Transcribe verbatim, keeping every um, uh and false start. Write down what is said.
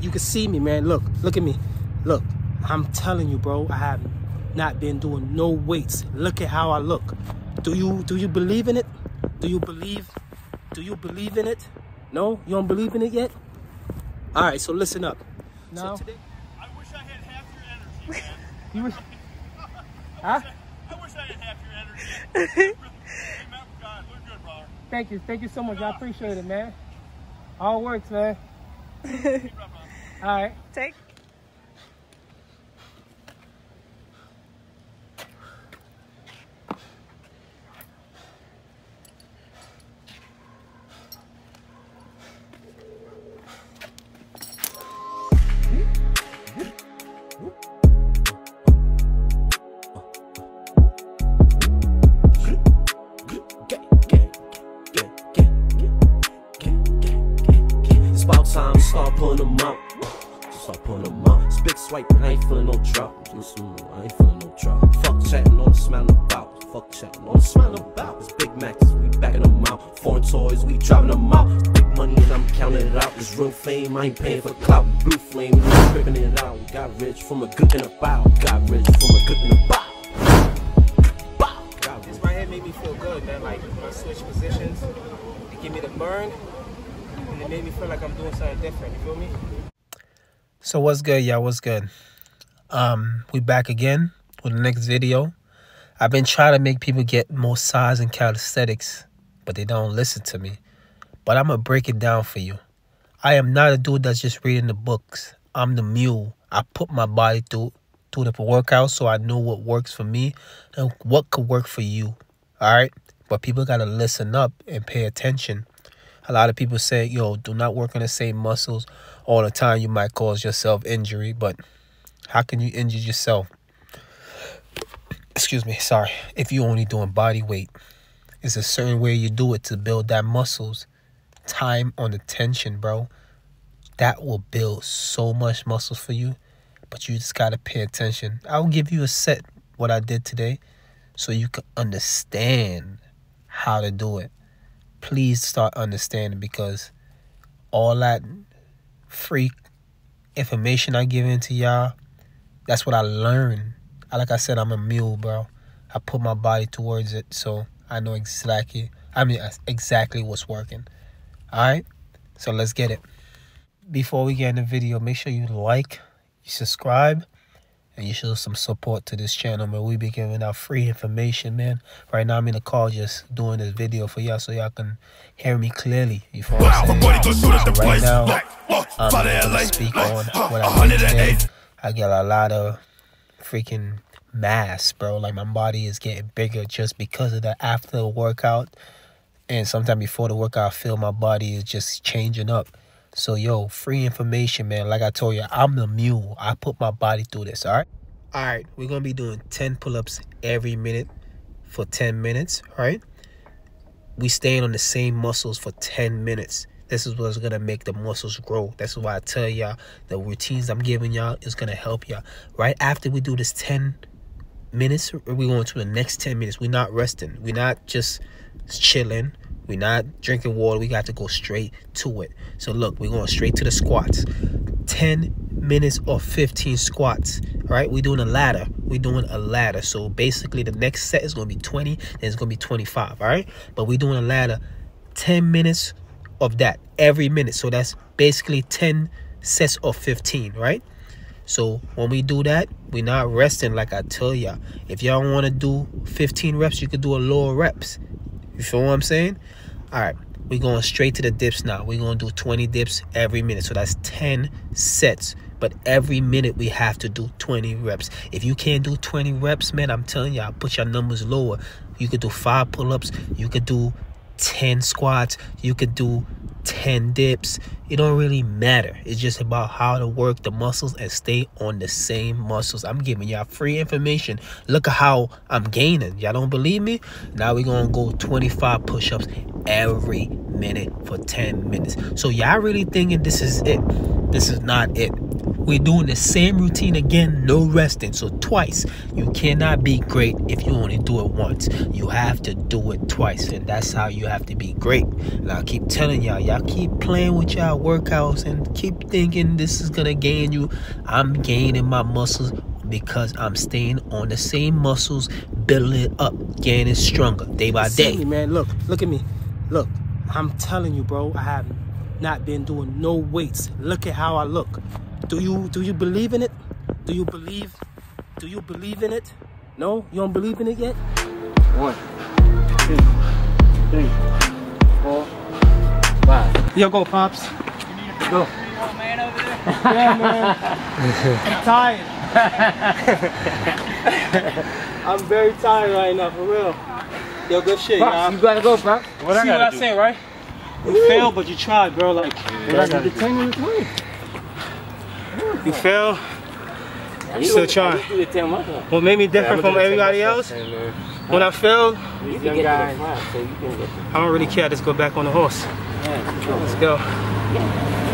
You can see me, man. Look, look at me. Look, I'm telling you, bro, I have not been doing no weights. Look at how I look. Do you do you believe in it? Do you believe? Do you believe in it? No, you don't believe in it yet? All right, so listen up. No. So today, I wish I had half your energy, man. You wish? Huh? I wish I had half your energy. God, we're good, brother. Thank you, thank you so much. I appreciate it, man. All works, man. All right. Take. Start pulling them out, start pulling them out. Spit swipe, I ain't feeling no drop. I ain't feeling no drop. Fuck chatting, all the smiling about. Fuck chatting, all the smiling about. It's Big Macs, we backing them out. Foreign toys, we driving them out. Big money and I'm counting it out. This real fame, I ain't paying for clout. Blue flame, we scraping it out. Got rich from a good and a bow. Got rich from a good and a bow. This right here made me feel good, man. Like when I switch positions, it give me the burn. And it made me feel like I'm doing something different, you feel me? So what's good, y'all? What's good? Um, we back again with the next video. I've been trying to make people get more size and calisthenics, but they don't listen to me. But I'm going to break it down for you. I am not a dude that's just reading the books. I'm the mule. I put my body through, through the workout so I know what works for me and what could work for you. All right? But people got to listen up and pay attention. A lot of people say, yo, do not work on the same muscles all the time. You might cause yourself injury, but how can you injure yourself? Excuse me, sorry. If you're only doing body weight, it's a certain way you do it to build that muscles. Time on the tension, bro. That will build so much muscle for you, but you just got to pay attention. I'll give you a set, what I did today, so you can understand how to do it. Please start understanding, because all that free information I give into y'all, that's what I learned. Like I said, I'm a mule, bro. I put my body towards it, so I know exactly, I mean, exactly what's working. All right? So let's get it. Before we get in the video, make sure you like, you subscribe, and you show some support to this channel, man. We be giving out free information, man. Right now, I'm in the car just doing this video for y'all so y'all can hear me clearly. You feel what I'm saying? Wow, so right now, I'm going to speak on what I'm doing today. I get a lot of freaking mass, bro. Like, my body is getting bigger just because of that after the workout. And sometime before the workout, I feel my body is just changing up. So, yo, free information, man. Like I told you, I'm the mule. I put my body through this, all right? All right, we're going to be doing ten pull-ups every minute for ten minutes, all right? We staying on the same muscles for ten minutes. This is what's going to make the muscles grow. That's why I tell y'all the routines I'm giving y'all is going to help y'all. Right after we do this ten minutes, we're going to the next ten minutes. We're not resting. We're not just chilling. We're not drinking water. We got to go straight to it. So, look, we're going straight to the squats. ten minutes or fifteen squats, all right? We're doing a ladder. We're doing a ladder. So, basically, the next set is going to be twenty, and it's going to be twenty-five, all right? But we're doing a ladder, ten minutes of that every minute. So, that's basically ten sets of fifteen, right? So, when we do that, we're not resting, like I tell y'all. If y'all want to do fifteen reps, you could do a lower reps. You feel what I'm saying? All right, we're going straight to the dips now. We're going to do twenty dips every minute. So that's ten sets. But every minute we have to do twenty reps. If you can't do twenty reps, man, I'm telling y'all, put your numbers lower. You could do five pull-ups. You could do ten squats. You could do ten dips. It don't really matter. It's just about how to work the muscles and stay on the same muscles. I'm giving y'all free information. Look at how I'm gaining. Y'all don't believe me? Now we're gonna go twenty-five push-ups every minute for ten minutes. So y'all really thinking this is it? This is not it. We're doing the same routine again, no resting. So twice. You cannot be great if you only do it once. You have to do it twice, and that's how you have to be great. And I keep telling y'all, y'all keep playing with y'all workouts and keep thinking this is gonna gain you. I'm gaining my muscles because I'm staying on the same muscles, building it up, getting stronger day by day. See me, man, look, look at me. Look, I'm telling you, bro, I have not been doing no weights. Look at how I look. Do you do you believe in it? Do you believe? Do you believe in it? No, you don't believe in it yet? One, two, three, four, five. Yo, go, Pops. You need a go. Old man over there? Yeah, man. I'm tired. I'm very tired right now, for real. Yo, good shit, y'all. You gotta go, Pop. What See I what I do? Said, right? You Ooh. failed, but you tried, bro. Like, yeah, I gotta do. You failed. I'm still trying. What made me different yeah, from everybody else? Time, when I failed, you you young guy, so you I don't really care. I just go back on the horse. Yeah, let's go. Yeah.